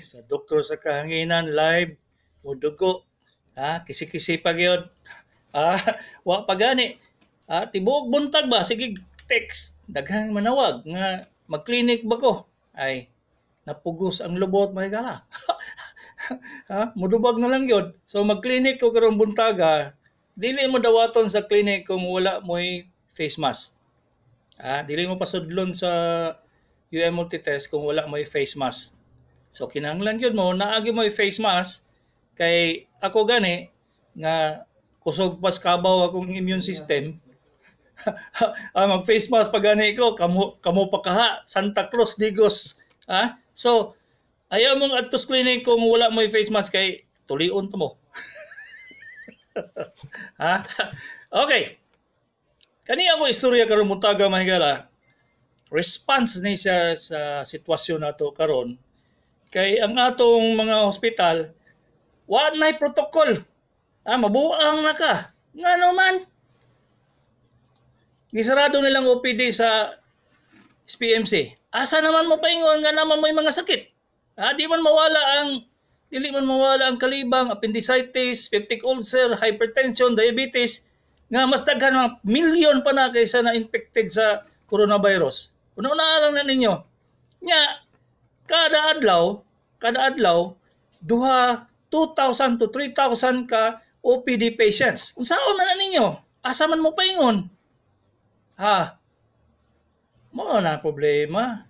Sa Doctor sa Kahanginan live o dugo, kisi-kisi pa gyud. Wa pagani. Tibuok buntag ba, sige text, daghang manawag nga mag-clinic ba ko? Ay napugos ang lubot may gala. Mudubag na lang yun. So mag-clinic ko karong buntag, dili mo dawaton sa clinic kung wala mo'y face mask. Dili mo pasudlon sa UM multitest kung wala mo'y face mask. So kinahanglan yun mo, naagi mo'y face mask, kay ako gani, nga kusog pas kabaw akong immune system, mag-face mask pagani ko, kamu pakaha, Santa Cruz, Digos. So, ayaw mong atos clinic kung wala mo'y face mask, kay tuliun to mo. Okay. Kani ako istorya karon muntaga mahigala. Response ni siya sa sitwasyon nato karon. Kay ang atong mga hospital wa nay protocol. Mabuang na ka. Ngano man. Gisarado nilang OPD sa SPMC. Asa naman mo paingon nga naman may mga sakit. Dili man mawala ang kalibang, appendicitis, peptic ulcer, hypertension, diabetes, nga mas daghan mga milyon pa na kaysa na infected sa coronavirus. Una-una lang na ninyo, nya, kada adlaw, duha 2,000 to 3,000 ka OPD patients. Unsaon na ninyo, asa man mo paingon? Mao na problema.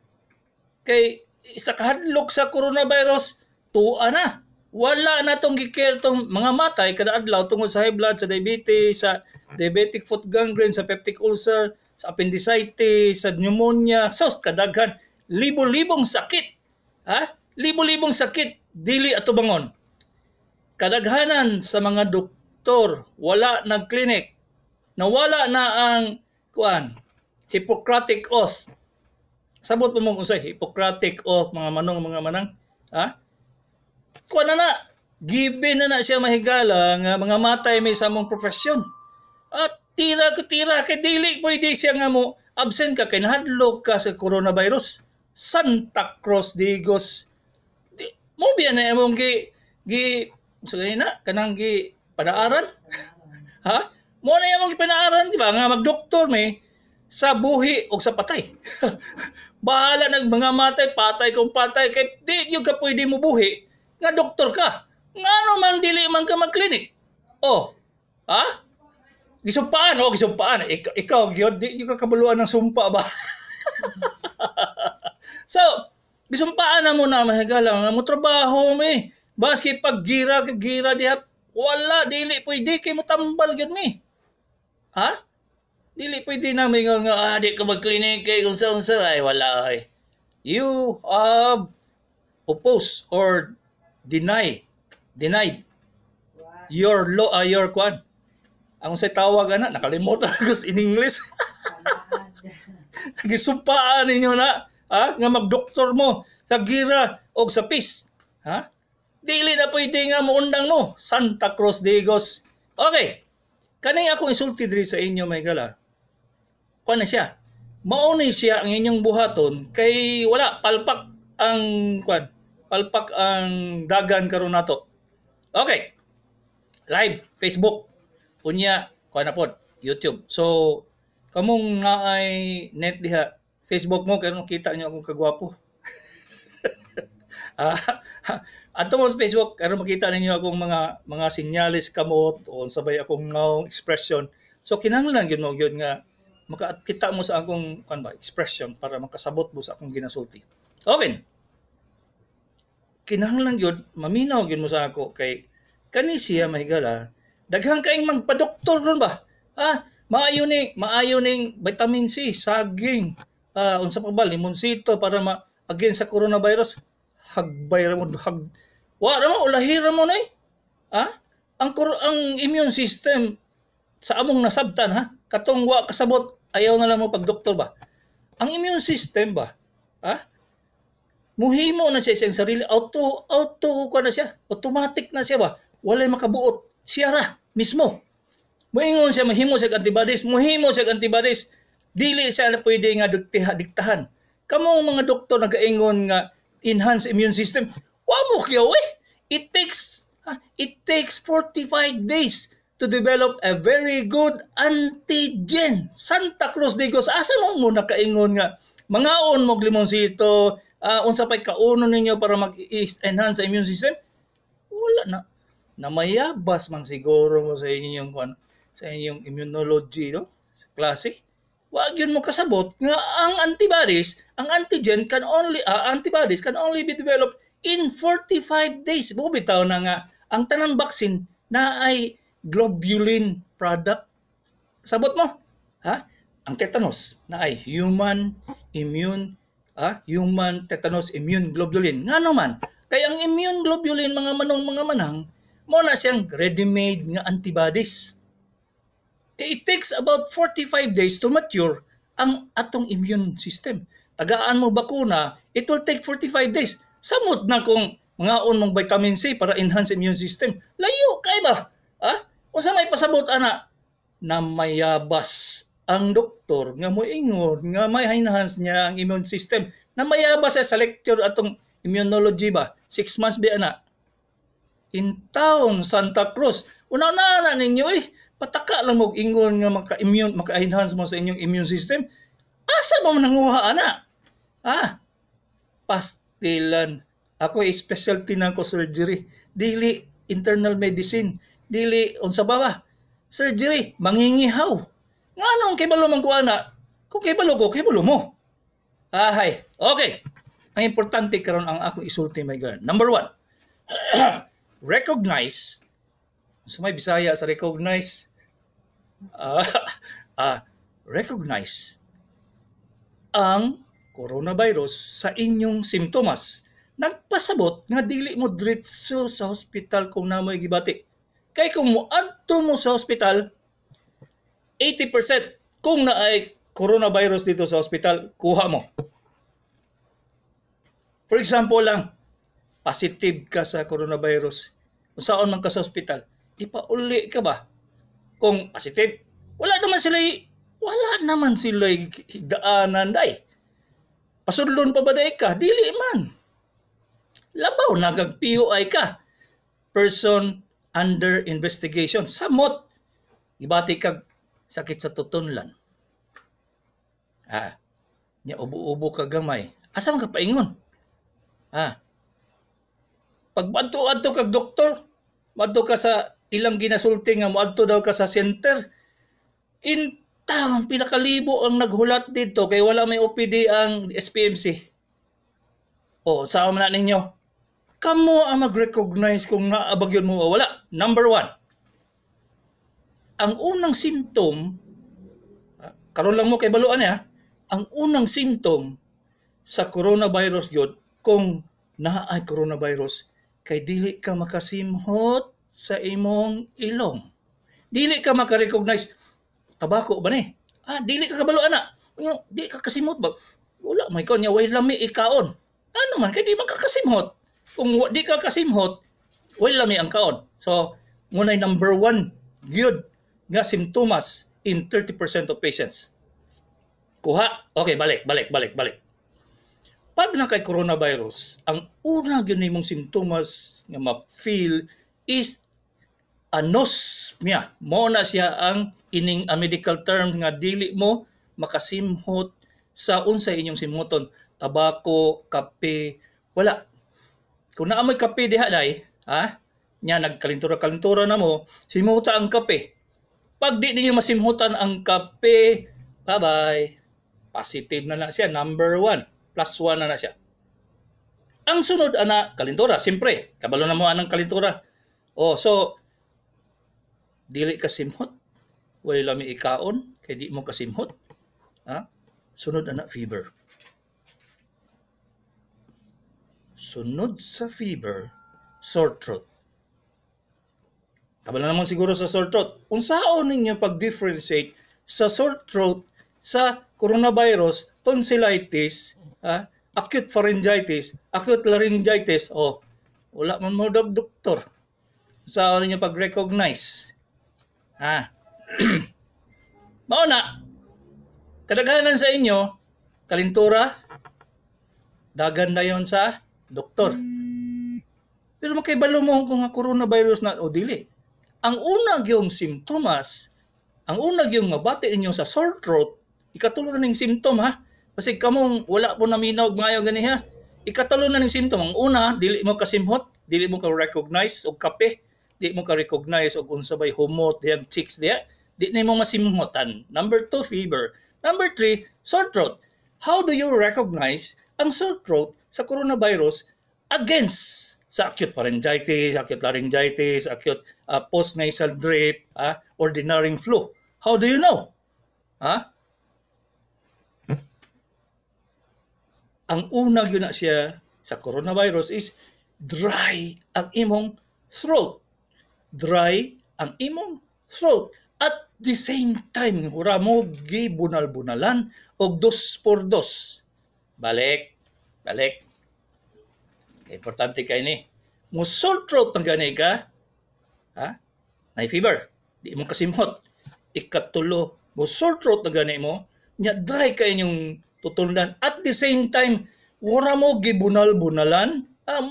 Kay, isa kahadlok sa coronavirus, tua na. Wala na itong gikil itong mga matay kada adlaw tungod sa high blood, sa diabetes, sa diabetic foot gangrene, sa peptic ulcer, sa appendicitis, sa pneumonia. So, kadaghan, libo-libong sakit. Libo-libong sakit, dili ato bangon. Kadaghanan sa mga doktor, wala ng clinic. Nawala na ang, Hippocratic Oath. Sabot mo mong usay, Hippocratic Oath, mga manang. Given na siya mahigala nga mga matay may samong profesyon. At tira kay dili pwede siya nga mo absent ka kay nahadlok ka sa coronavirus. Santa Cruz, Digos. Mo biya na imong kanang panaaran. Mo na imong panaaran di ba nga magdoktor may sa buhi o sa patay. Bahala ng mga matay, patay kung patay. Kaya di yung ka pwede mo buhi, nga doktor ka. Ngano man dili man ka mag-clinic. Gisumpaan, gisumpaan. Ikaw, di yung kakabaluan ng sumpa ba? So, gisumpaan na muna, mahigala. Mo trabaho may. Baski pag-gira diha, wala, dili pwede. Kaya mo tambal yun may. Dili pwede na may nga, di ka mag-clinic kay kung sa, ay wala ay. You oppose or denied your law, ang sa tawag na, nakalimutan ko in English. Gisumpaan ninyo na, nga magdoktor mo sa gira o sa peace. Dili na pwede nga muundang mo, Santa Cruz, Digos. Okay, kanay akong isulti diri sa inyo may gala. Kuan na siya. Mauni siya ang inyong buhaton kay wala palpak ang dagan karon nato. Okay. Live Facebook unya kuan na pod YouTube. So kamong naay net diha Facebook mo karon kita niyo akong kagwapo. Ato mo sa Facebook karon makita ninyo akong mga sinyalis kamot o sabay akong ngaw expression. So kinahanglan gyud mo gyud nga makakita mo sa akong expression para makasabot mo sa akong ginasulti. Okay. Kinahanglan yun, maminaw yun mo sa ako kay kanisiya mahigala, daghang kaing magpadoktor ron ba? Maayo ning vitamin C, saging, unsa pa ba limonsito para again sa coronavirus. Ulahira mo na eh. Ang immune system sa among nasabtan katong wa kasabot ayaw na lang mo pagdoktor ba ang immune system ba muhimo na siya sa sarili automatic na siya ba walay makabuot siya ra mismo moingon siya muhimo sa antibodies dili siya na pwede nga diktahan kamong mga doktor nagaingon nga enhance immune system Wamo kyo eh. It takes 45 days to develop a very good antigen. Santa Cruz de Gos, asa mo muna kaingon nga, mga on mong limonsito, unsa pa'y kauno ninyo para mag-enhance sa immune system? Wala na. Namayabas man siguro mo sa inyong, immunology, no? Sa klase. Wag yun mo kasabot nga ang antibodies, ang antigen can only, antibodies can only be developed in 45 days. Bubitaw na nga, ang tanang vaccine na ay globulin product. Sabot mo, ha? Ang tetanus na ay human tetanus immune globulin. Nga naman, kaya ang immune globulin, mga manang, muna siyang ready-made nga antibodies. It takes about 45 days to mature ang atong immune system. Tagaan mo bakuna, it will take 45 days. Samot na kung mga unong vitamin C para enhance immune system. Layo kay ba? Ha? O sa may pasabot, ana, na mayabas ang doktor nga mo ingon nga may enhance niya ang immune system. Na mayabas sa lecture atong immunology ba? 6 months ba, ana? In town, Santa Cruz. Una-una ninyo eh. Pataka lang mo ingon nga maka-immune, maka-enhance mo sa inyong immune system. Asa mo nanguha, ana? Ah, pastilan. Ako, specialty na ko surgery. Dili internal medicine. Dili, unsa ba ba? Surgery, mangingihaw. Nga anong kibalo man ko, ana? Kung kibalo ko, kibalo mo. Ahay, okay. Ang importante karon ang ako isulti, my God. Number 1, recognize. Sa may Bisaya sa recognize. Recognize ang coronavirus sa inyong simptomas. Nagpasabot nga dili mo diretso sa hospital kung namoy gibati. Kay kung muadto mo sa hospital, 80% kung naay coronavirus dito sa hospital, kuha mo. For example lang, positive ka sa coronavirus. Kung saan man ka sa hospital, ipauli ka ba? Kung positive, wala naman sila daanan day. Pasudlon pa ba day ka? Dili man. Labaw na kag POI ka. Person under investigation. Samot. Ibati kag sakit sa tutunlan. Nya ubo-ubo ka gamay. Asa man ka paingon? Pagbanto-adto kag doktor, madto ka sa ilang ginasulti nga moadto daw ka sa center. In town, pinakalibo ang naghulat dito kay wala may OPD ang SPMC. O, saan man na ninyo? Kamo ang mag-recognize kung naabagyon mo o wala. Number 1, ang unang symptom, karon lang mo kay baluan niya, ang unang symptom sa coronavirus yun, kung na ay coronavirus, kay dili ka makasimhot sa imong ilong. Dili ka makarecognize. Tabako ba ni? Dili ka kabalo, ana. Dili ka kasimhot ba? Wala, may kanya, way lami ikaon. Ano man, kay di man kakasimhot. Kung di ka kasimhot, way lami ang kaon. So, muna'y number 1, yun, nga simptomas in 30% of patients. Kuha. Okay, balik. Pag na kay coronavirus, ang una yun mong simptomas na ma-feel is anosmia. Muna siya ang ining a medical term nga dili mo makasimhot sa unsa inyong simhoton. Tabako, kape, wala. Kung naamoy kape diha day, nya nagkalintura-kalintura na mo, simhuta ang kape. Pag di ninyo masimhutan ang kape, bye-bye. Positive na siya, number 1. +1 na siya. Ang sunod, ana, kalintura. Siyempre, kabalo na mo anang kalintura. So, dili ka simhot. Wala may ikaon, kaya di mo kasimhot. Sunod, ana, fever. Sunod sa fever, sore throat. Kabalo na mo siguro sa sore throat. Unsaon ninyo pag-differentiate sa sore throat sa coronavirus, tonsillitis, acute pharyngitis, acute laryngitis, wala man mo doktor. Saan ninyo pag-recognize? Mauna, kadaghanan sa inyo, kalintura, dagan na yon sa doktor. Pero makaibalo mo kung ang coronavirus na o dili. Ang unang yung simptomas, ang unang yung mabati ninyo sa sore throat, ikatulo na ng simptom ha. Kasi kamong wala po naminaw ngayon gani ha. Ikatulo na ng simptom. Ang una, dili mo kasimhot, dili mo ka-recognize o kape, dili mo ka-recognize o unsabay humot, diyang chicks diya, di na mo masimhotan. Number 2, fever. Number 3, sore throat. How do you recognize ang sore throat sa coronavirus against sa acute pharyngitis, acute laryngitis, acute post-nasal drip, ordinary flu? How do you know? Ang unang yun na siya sa coronavirus is dry ang imong throat. Dry ang imong throat. At the same time, hura mo, gibunal-bunalan o dos por dos. Balik. Importante kayo ni. Mo sore throat ng ganay ka, na fever, di mo kasimhot. Ikatulo, mo sore throat ng ganay mo, nya dry kayo yung tutundan. At the same time, wala mo gibunal-bunalan,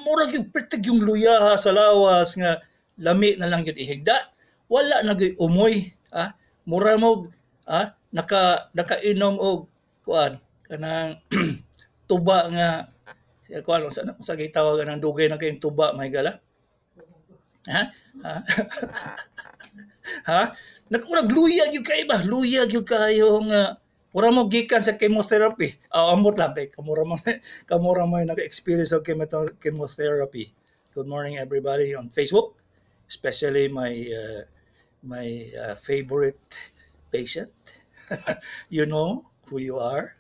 mura gipritag yung luya sa lawas, nga lami na lang yun ihigda. Wala nag-umoy, mura mo, nakainom o kuan, kanang tuba nga, ko ano sa gitawag ng dugay na kayong tuba may gala nakurag luya gyud kayo ba luya gyud kayo nga ora mo gikan sa chemotherapy amot lang kay kamura mo nag-experience og chemotherapy. Good morning everybody on Facebook, especially my favorite patient. You know who you are.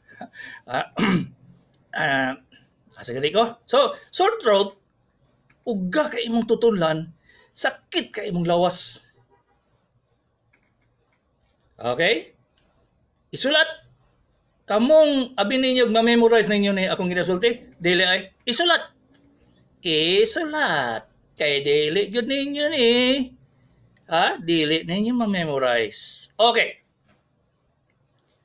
Asa gani ko? So, sore throat, uga ka imong tutunlan, sakit ka imong lawas. Okay? Isulat. Kamong abin ninyo, ma-memorize ninyo na akong ginasulti, dili ay isulat. Isulat. Kaya dili yun ninyo ni. Dili ninyo ma-memorize. Okay.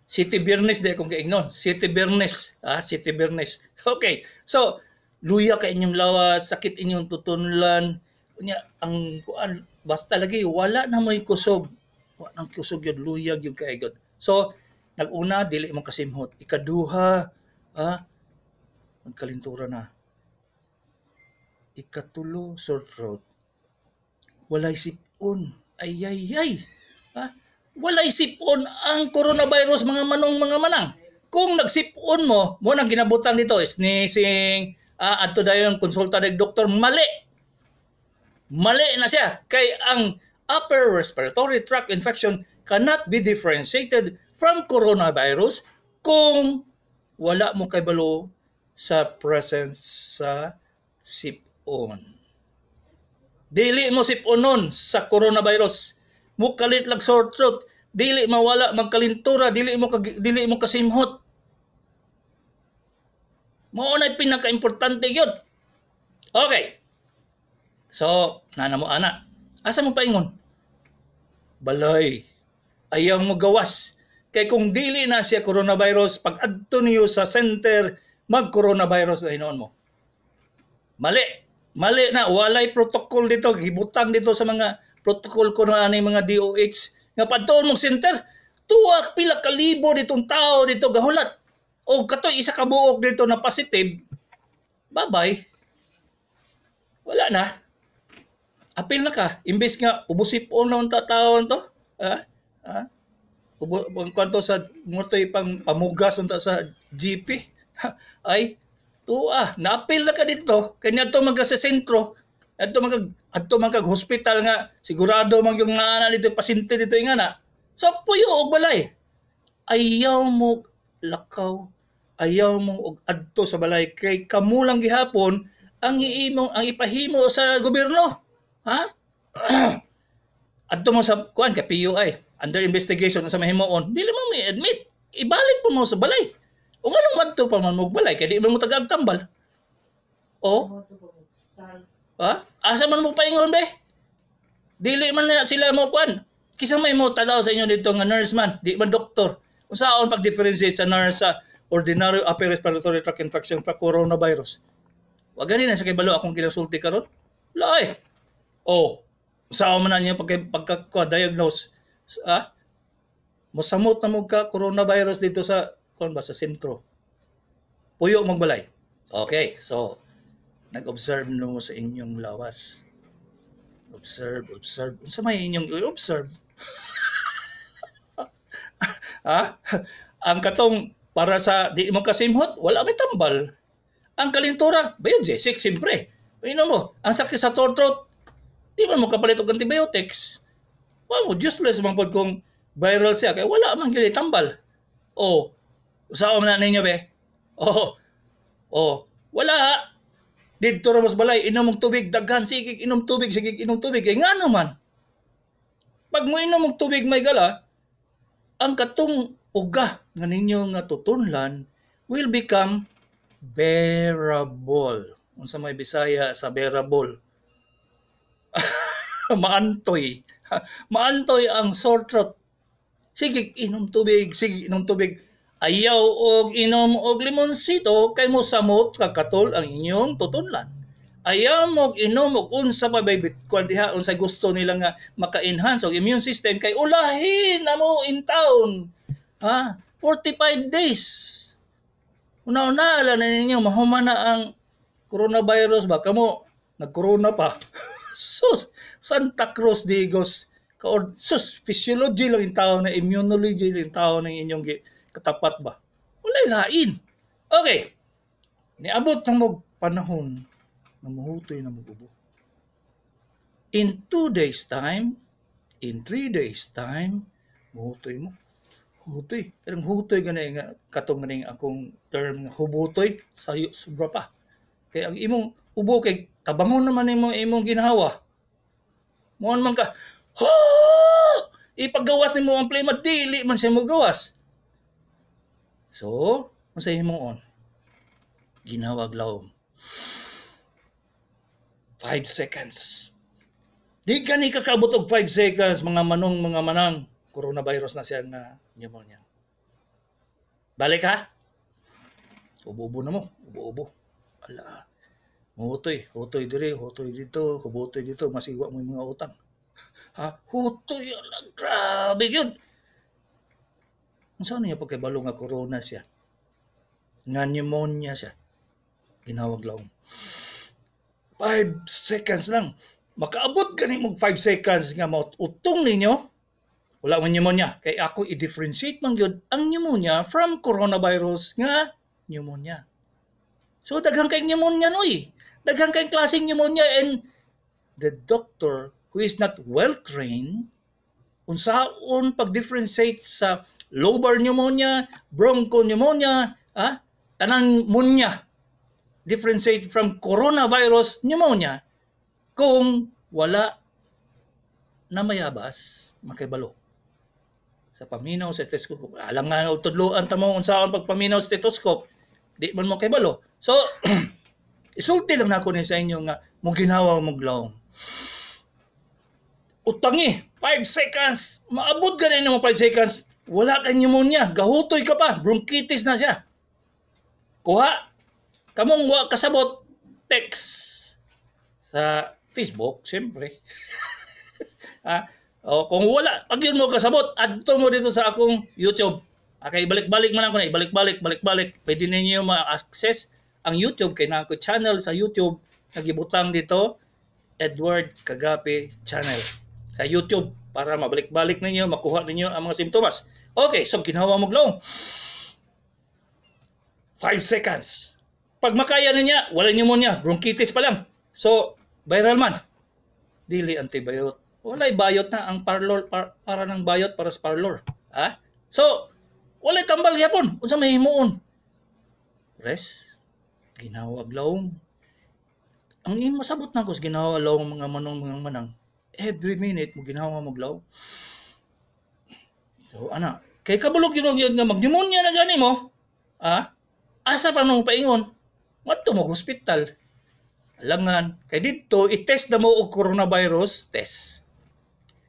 City Bernes de kung kaignon. City Bernes. City Bernes. Okay. So, luya ka inyong lawas, sakit inyong tutunlan. Unya, ang kuan, basta lagi, wala na may kusog. Wala nang kusog yun, luya yung kaigod. So, nag-una, dili mong kasimhot. Ikaduha, magkalintura na. Ikatulo, sore throat. Walay sipon. Ay. Walay sipon ang coronavirus, mga manang. Kung nagsipon mo, mo nang ginabutan dito, sneezing, at to dayon konsulta ng doktor, mali. Mali na siya. Kay ang upper respiratory tract infection cannot be differentiated from coronavirus kung wala mo kaybalo sa presence sa sipon. Dili mo sipon nun sa coronavirus. Mukalit lag sore throat, dili mawala magkalintura, dili mo kasimhot. Mao na pinaka-importante yun. Okay. So, nana mo ana. Asa mo paingon? Balay. Ayaw mo gawas. Kay kung dili na siya coronavirus, pag adto niyo sa center, mag-coronavirus na hinoon mo. Mali na. Walay protocol dito. Gibutang dito sa mga protocol ko na ni mga DOH nga padtoon mong center, tuwak pila kalibo ditong tao dito gahulat o katoy isa ka buok dito na positive, bye-bye, wala na, apil na ka. Imbes nga ubusip on na unta taon to, kwanto sa motoy pang pamugas unta sa GP, ay tuwa naapil na ka dito kanya to magka sa sentro. At tumangkag hospital nga, sigurado mang yung nana dito, pasinti dito yung nana. So, puyo o balay. Ayaw mo lakaw, ayaw mo og adto sa balay. Kay kamulang gihapon, ang ipahimo sa gobyerno. Adto mo sa, kay PUI, under investigation sa mahimoon, dili mo may admit. Ibalik po mo sa balay. O nga nung adto pa man mo balay, kaya di mo tagagtambal. O? Asa man mo paingon be? Dili man na sila mo kuan. Kisa may mo tanaw sa inyo dito nga nurse man, di man doktor. Unsaon pag-differentiate sa nurse sa ordinary upper respiratory tract infection pa coronavirus? Wa gani na sa kay balo akong ginasulti karon. Lai. Oh, saan man niya pagka-diagnose. Ah, masamot na mga coronavirus dito sa, kung ba, sa sentro. Puyo magbalay. Okay, so, nag-observe na mo sa inyong lawas. Observe. Sa may inyong observe. Ah, ang katong para sa di magkasimhot, wala may tambal. Ang kalintura, biodesik, siyempre. Painan mo, ang sakit sa sore throat, di man mo kapalit og antibiotics. Wala mo, useless man pod kung viral siya. Kaya wala man gili tambal. O, saan man na ninyo be? Wala. Dito ra mas balay, inom og tubig, daghan, sikig, inom tubig, Eh, nga naman. Pag mo inom og tubig may gala, ang katong uga nga ninyo nga tutunlan will become bearable. Unsa may Bisaya sa bearable? Maantoy. Maantoy ang sore throat. Sige, inom tubig. Ayaw og inom og limonsito kay mo samot kakatol ang inyong tutunlan. Ayaw mo og inom og unsa pa baby kun diha unsa gusto nila nga maka-enhance og immune system kay ulahin na mo in town. Ha? 45 days. Una-una, ala na ninyo, mahuma na ang coronavirus ba? Kamo, nag-corona pa. Sus, Santa Cruz de Igos. Sus, physiology lang yung tao na, immunology lang yung tao na inyong katapat ba? Wala'y lain. Okay. Niabot ng magpanahon na mahutoy na magubo. In 2 days time, in 3 days time, mahutoy mo. Hutoy. Pero hutoy ganay nga katong ning akong term hubutoy sa sobra pa. Kay ang imong ubo kay tabangon naman nimo imong ginahawa. Moon man ka. Hoo! Ipagawas nimo ang plema dili man siya mo gawas. So, unsay himoon? Ginawag lawom. 5 seconds. Di gani kakabot og 5 seconds mga manang. Coronavirus na siya na pneumonia. Balik ha? Ubo-ubo na mo. Ala. Hutoy. Hutoy dito. Hutoy dito. Masiwa mo yung mga utang. Ha? Hutoy. Ala. Grabe yun. Saan niya pagkabalo nga corona siya? Nga pneumonia siya. Ginawag lang. 5 seconds lang. Makaabot ganit mong 5 seconds nga mautong ninyo. Wala man pneumonia. Kaya ako i-differentiate man yun ang pneumonia from coronavirus nga pneumonia. So, daghang kayong pneumonia noy. Daghang kayong klaseng pneumonia and the doctor who is not well-trained unsaon pag-differentiate sa lobar pneumonia, bronchopneumonia, tanang pneumonia. Differentiate from coronavirus pneumonia kung wala na mayabas makibalo. Sa paminaw sa stethoscope. Alam nga tudloan ta mo unsaon pagpaminaw sa stethoscope, di man mo kay balo. So isulti lang nako ni sa inyo nga mo ginawa mo glawong. Utangi 5 seconds. Maabot ganin mo 5 seconds. Wala kang pneumonia, gahutoy ka pa, bronchitis na siya. Kuha kamong wa kasabot text sa Facebook, siyempre. O, kung wala, pag yun mo kasabot, adto mo dito sa akong YouTube. Okay, balik-balik man ako na. Balik-balik. Pwede ninyo ma-access ang YouTube. Kaya na ako channel sa YouTube. Nagibutang dito, Edward Cagape Channel. Sa YouTube, para mabalik-balik ninyo, makuha ninyo ang mga simptomas. Okay, so ginawa mo glong. 5 seconds. Pag makaya niya, wala pneumonia. Bronchitis pa lang. So, viral man. Dili antibiotic. Wala'y bayot na ang parlor, para ng bayot para sa parlor. Ha? So, wala'y tambal yapon. Unsa may himuon? Rest. Ginawag lawong. Ang masabot na ko sa ginawa lawong mga manang. Every minute mo ginawa maglaw. So, ana. Kay kabulog yun nga mag-pneumonia na gani mo. Ha? Asa pa nung paingon? Mato mo hospital. Alam nga, kay dito, i-test na mo o coronavirus test.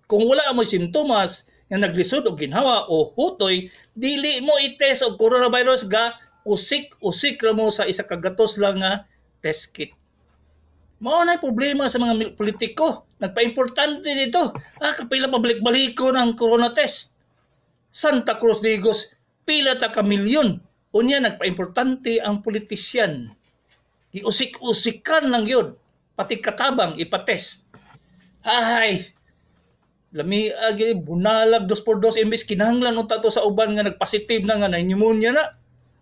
Kung wala mo simptomas na naglisod o ginhawa o hutoy, dili mo i-test o coronavirus ga usik-usik mo sa isa kagatos lang nga test kit. Mao na problema sa mga politiko. Nagpaimportante dito. Kapila pabalik-baliko ng corona test. Santa Cruz de Igos, pila ta ka milyon. Unya nagpaimportante ang politisyan. Iusik-usikan lang yun. Pati katabang ipatest. Ay, lami agi bunalag dos por dos imbis kinahanglan unta to sa uban nga nagpositive na nga na pneumonia na.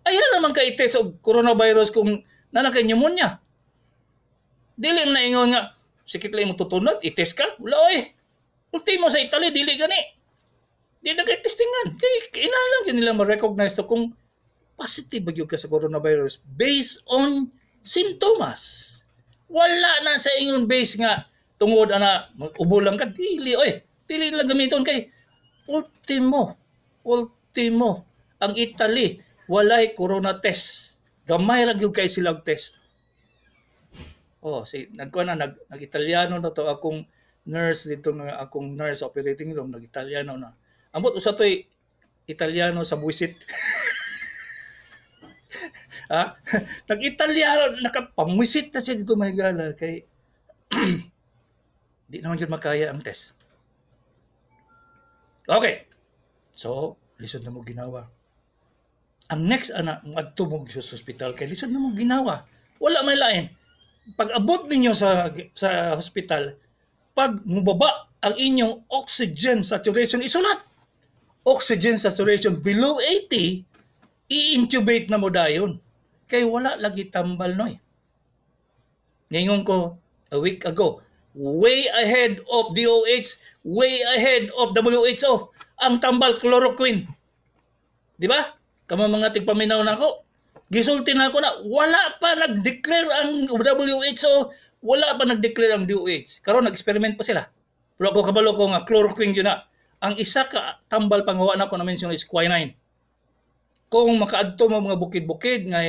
Ayan naman kay test og coronavirus kung nanakay pneumonia. Dili na ingon nga sikit lang mo tutunod, i-test ka. Wala oy. Ultimo sa Italy dili gani. Di na kay testingan. Kay inalang yun nila ma-recognize to kung positive gyud ka sa coronavirus based on symptoms. Wala na sa ingon base nga tungod ana mag-ubo lang ka dili oy. Dili lang gamiton kay ultimo ang Italy walay corona test. Gamay ra gyud kay silang test. Oh, si nagkuan na nag-Italiano na to akong nurse dito nga akong nurse operating room nag-Italiano na. Ambot usa toy Italiano sa buisit. Ha? Nag-Italiano nakapamwisit na siya dito mahigala kay di naman yun makaya ang test. Okay. So, lisod na mo ginawa. Ang next ana adto mo sa hospital kay lisod na mo ginawa. Wala may lain. Pag-abot ninyo sa hospital, pag mubaba ang inyong oxygen saturation, isulat. Oxygen saturation below 80, i-intubate na mo dayon. Kaya wala lagi tambal noy. Ngayon ko, a week ago, way ahead of DOH, way ahead of WHO, ang tambal chloroquine. Di ba? Kamo mga tigpaminaw na ako. Gisulti na ako na wala pa nag-declare ang WHO, wala pa nag-declare ang DOH. Karon nag-experiment pa sila. Pero ako kabalo ko nga chloroquine yun na. Ang isa ka tambal panghawa na ko na-mention is quinine. Kung makaadto mo mga bukid-bukid na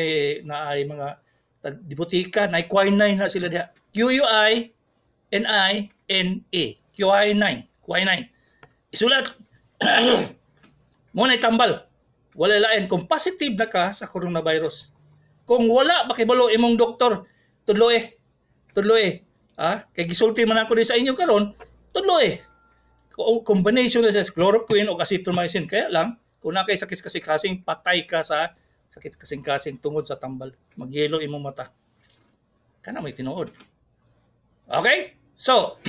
ay mga dibutika, na ay quinine na sila diha. Q-U-I-N-I-N-E. Quinine. Quinine. Isulat. Muna'y tambal. Wala lain kung positive na ka sa coronavirus. Kung wala, makibalo imong doktor, tudloe. Ah, kay gisulti man ako din sa inyo karon, tudloe. Combination na sa chloroquine o azithromycin. Kaya lang, kung nakay sakit kasing-kasing, patay ka sa sakit kasing-kasing tungod sa tambal. Magyelo imong mata. Kana may tinuod. Okay? So,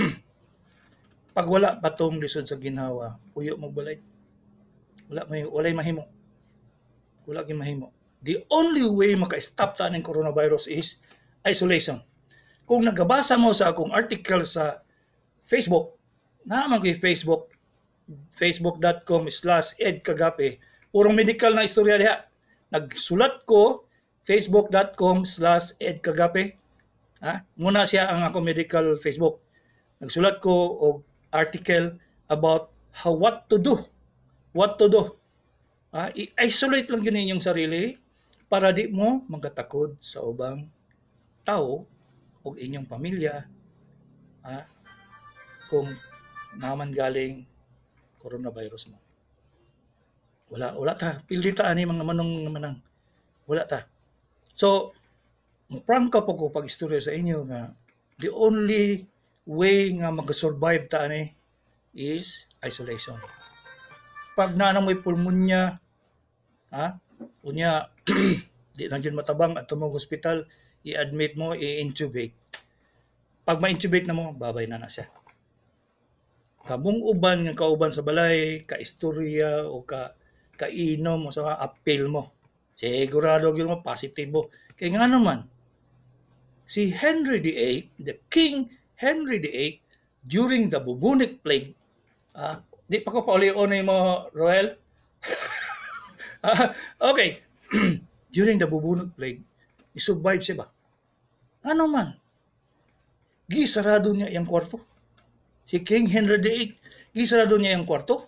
pag wala batong lisod sa ginawa, puyo mo balay. Walay mahimo. Wala kang mahimo. The only way maka-stop ta ng coronavirus is isolation. Kung nagabasa mo sa akong article sa Facebook, naman ko yung Facebook, facebook.com/edcagape, purong medical na istorya diha. Nagsulat ko, facebook.com/edcagape. Muna siya ang akong medical Facebook. Nagsulat ko og article about what to do. I-isolate lang yun inyong sarili para di mo magkatakod sa ubang tao o inyong pamilya kung naman galing coronavirus mo. Wala ta. Pilitaan ni mga manang. Wala ta. So, prank ka po ko pag-istorya sa inyo nga the only way nga mag-survive ta ni is isolation. Pag nanamoy pulmonya, unya, di lang yun matabang at tumong hospital, i-admit mo, i-intubate. Pag ma-intubate na mo, babay na siya. Kamong uban, yung kauban sa balay, ka-istorya o ka-inom o sa appeal mo. Sigurado yun mo, positive mo. Kaya nga naman, si Henry VIII, the King Henry VIII, during the bubonic plague, di pa ko pauliunin mo, Roel. Okay. During the bubonic plague, isurvive siya ba? Ano man? Gisarado niya yung kwarto. Si King Henry VIII, gisarado niya yung kwarto.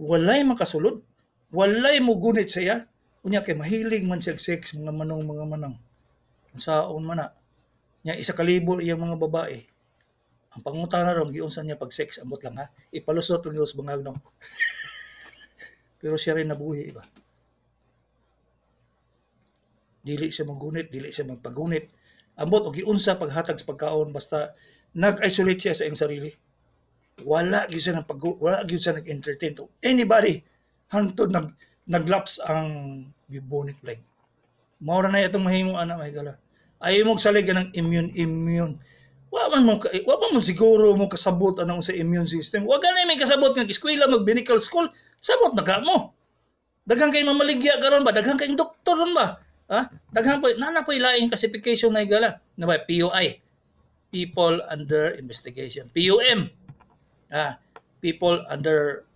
Walay makasulod. Walay mugunit siya. Unya kay mahilig man siya sex, mga manang. Saon man na. Niya isa kalibo yung mga babae. Ang pangutana raw, giunsan niya pag sex, amot lang ha. Ipalusot ng Diyos, bangag nang. Pero siya rin nabuhi, iba. Dili siya maggunit, dili siya magpagunit. ambot og giunsa paghatag sa pagkaon basta nag-isolate siya sa iyang sarili. Wala gyud siya nang nag-entertain to anybody hangtod naglaps ang bubonic plague. Mao ra na itong mahimo ana mahigala. Ay imong salig ka ng immune. Wa man mo siguro mo kasabot anong sa immune system. Wa ganay may kasabot nga eskwela mag medical school, sabot na ka mo. Daghang kay mamaligya karon ba, daghang kay doktor ron ba? Ha? Daghang pa nana pa ilaing classification na igala. Na ba POI. People under investigation. PUM. Ah, people under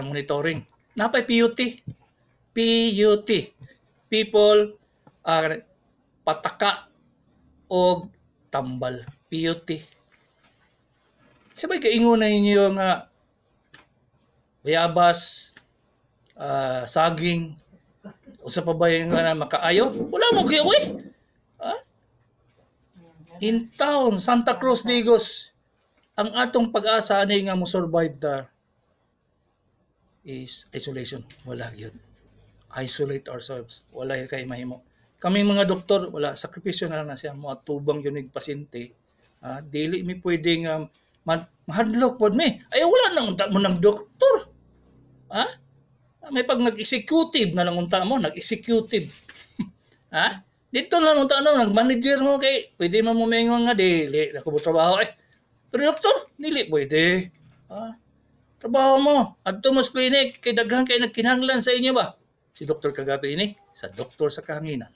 monitoring. Na pa PUT. PUT. People pataka o tambal, PUT. Sabay kaingunay niyo nga bayabas, saging, o sa pabayan nga na makaayo, wala mo kayo eh. Ha? In town, Santa Cruz, Digos, ang atong pag-asa anay nga mo survive da is isolation. Wala yun. Isolate ourselves. Wala yun kayo mahimo. Kami mga doktor, wala, sakripisyo na lang na siya, mga tubang yun yung pasyente, daily may pwedeng mahadlok po may. Ay, wala nang unta mo ng doktor. Ha? May pag nag-executive na lang unta mo, nag-executive. Ha? Dito na lang unta mo, nag-manager mo, kay, pwede man mo may nga, dili, ako mo trabaho eh. Pero doktor, dili, pwede. Ha? Trabaho mo, adto mo sa clinic, kay daghan kayo nagkinanglan sa inyo ba? Si Dr. Cagape ini, sa Doctor sa Kahanginan.